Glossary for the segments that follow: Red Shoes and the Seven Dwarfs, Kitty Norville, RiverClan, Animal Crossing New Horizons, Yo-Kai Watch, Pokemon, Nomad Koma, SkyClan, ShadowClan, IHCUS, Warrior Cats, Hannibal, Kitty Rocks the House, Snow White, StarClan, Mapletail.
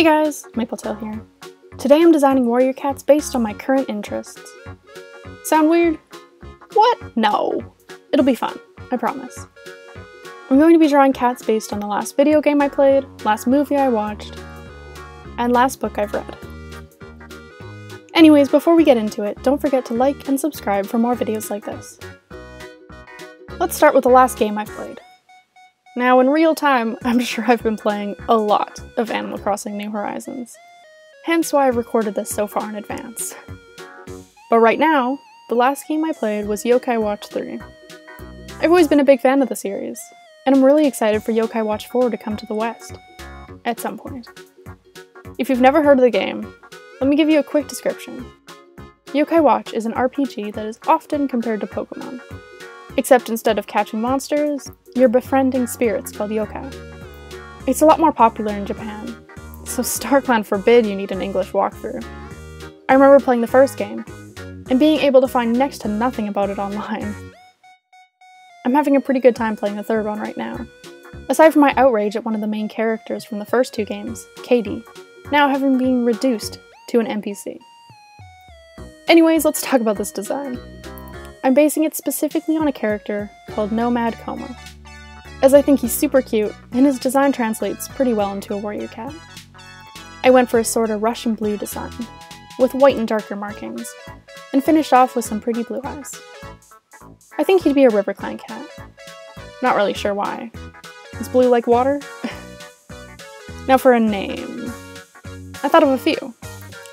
Hey guys, Mapletail here. Today I'm designing warrior cats based on my current interests. Sound weird? What? No. It'll be fun, I promise. I'm going to be drawing cats based on the last video game I played, last movie I watched, and last book I've read. Anyways, before we get into it, don't forget to like and subscribe for more videos like this. Let's start with the last game I've played. Now, in real time, I'm sure I've been playing a lot of Animal Crossing New Horizons, hence why I've recorded this so far in advance. But right now, the last game I played was Yo-Kai Watch 3. I've always been a big fan of the series, and I'm really excited for Yo-Kai Watch 4 to come to the West, at some point. If you've never heard of the game, let me give you a quick description. Yo-Kai Watch is an RPG that is often compared to Pokemon. Except instead of catching monsters, you're befriending spirits called yokai. It's a lot more popular in Japan, so StarClan forbid you need an English walkthrough. I remember playing the first game, and being able to find next to nothing about it online. I'm having a pretty good time playing the third one right now. Aside from my outrage at one of the main characters from the first two games, Katie, now having been reduced to an NPC. Anyways, let's talk about this design. I'm basing it specifically on a character called Nomad Koma, as I think he's super cute and his design translates pretty well into a warrior cat. I went for a sort of Russian blue design, with white and darker markings, and finished off with some pretty blue eyes. I think he'd be a RiverClan cat. Not really sure why. Is blue like water? Now for a name. I thought of a few,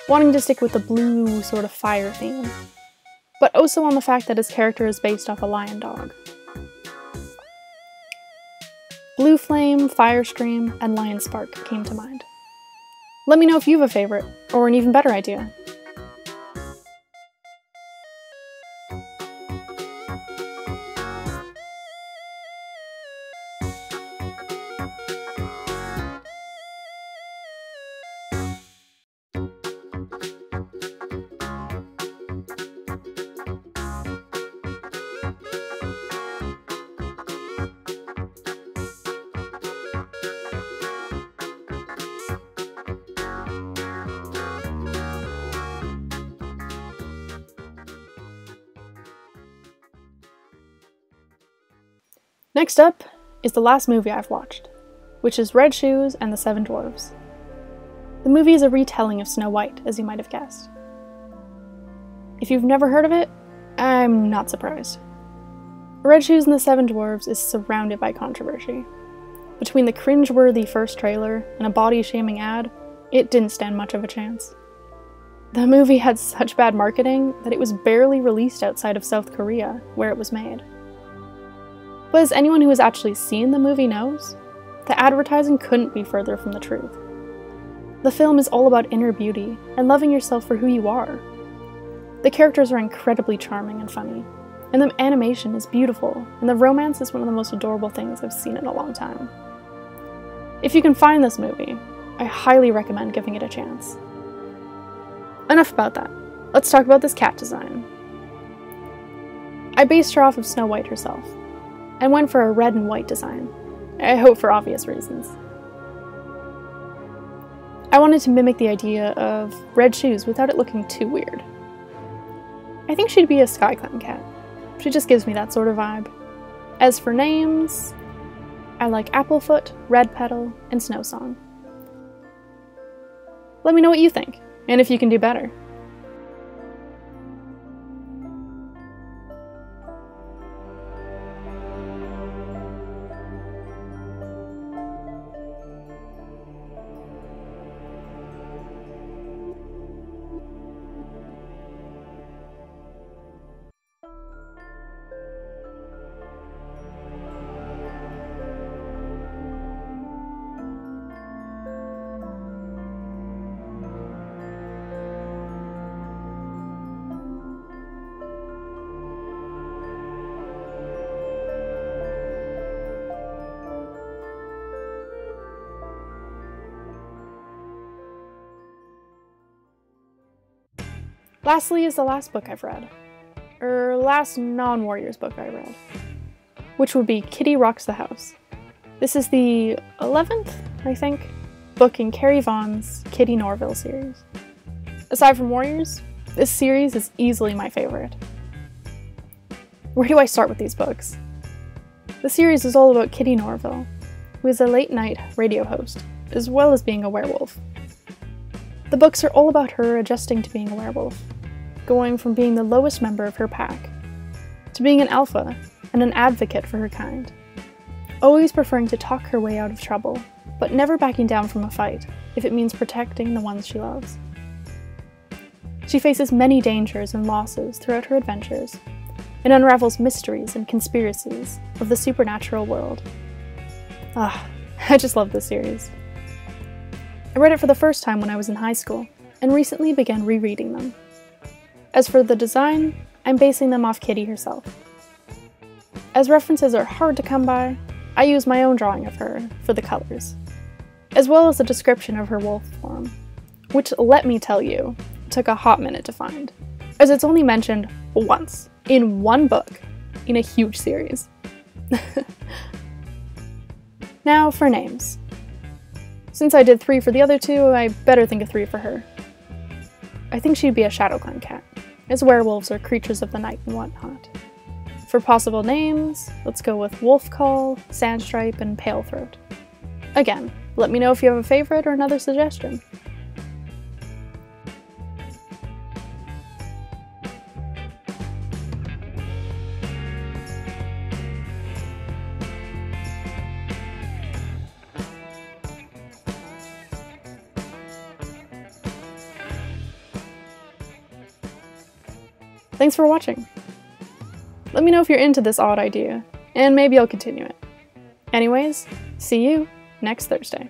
wanting to stick with the blue sort of fire theme, but also on the fact that his character is based off a lion dog. Blue Flame, Fire Stream, and Lion Spark came to mind. Let me know if you have a favorite, or an even better idea. Next up is the last movie I've watched, which is Red Shoes and the Seven Dwarfs. The movie is a retelling of Snow White, as you might have guessed. If you've never heard of it, I'm not surprised. Red Shoes and the Seven Dwarfs is surrounded by controversy. Between the cringeworthy first trailer and a body-shaming ad, it didn't stand much of a chance. The movie had such bad marketing that it was barely released outside of South Korea, where it was made. But as anyone who has actually seen the movie knows, the advertising couldn't be further from the truth. The film is all about inner beauty and loving yourself for who you are. The characters are incredibly charming and funny, and the animation is beautiful, and the romance is one of the most adorable things I've seen in a long time. If you can find this movie, I highly recommend giving it a chance. Enough about that. Let's talk about this cat design. I based her off of Snow White herself, and went for a red and white design, I hope for obvious reasons. I wanted to mimic the idea of red shoes without it looking too weird. I think she'd be a SkyClan cat. She just gives me that sort of vibe. As for names, I like Applefoot, Red Petal, and Snow Song. Let me know what you think, and if you can do better. Lastly is the last book I've read, or last non-Warriors book I read, which would be Kitty Rocks the House. This is the 11th, I think, book in Carrie Vaughn's Kitty Norville series. Aside from Warriors, this series is easily my favorite. Where do I start with these books? The series is all about Kitty Norville, who is a late-night radio host, as well as being a werewolf. The books are all about her adjusting to being a werewolf, going from being the lowest member of her pack, to being an alpha and an advocate for her kind, always preferring to talk her way out of trouble, but never backing down from a fight if it means protecting the ones she loves. She faces many dangers and losses throughout her adventures, and unravels mysteries and conspiracies of the supernatural world. Ah, I just love this series. I read it for the first time when I was in high school, and recently began rereading them. As for the design, I'm basing them off Kitty herself. As references are hard to come by, I use my own drawing of her for the colors, as well as a description of her wolf form, which, let me tell you, took a hot minute to find, as it's only mentioned once, in one book, in a huge series. Now for names. Since I did three for the other two, I better think of three for her. I think she'd be a ShadowClan cat, as werewolves are creatures of the night and whatnot. For possible names, let's go with Wolf Call, Sandstripe, and Pale Throat. Again, let me know if you have a favorite or another suggestion. Thanks for watching! Let me know if you're into this odd idea, and maybe I'll continue it. Anyways, see you next Thursday.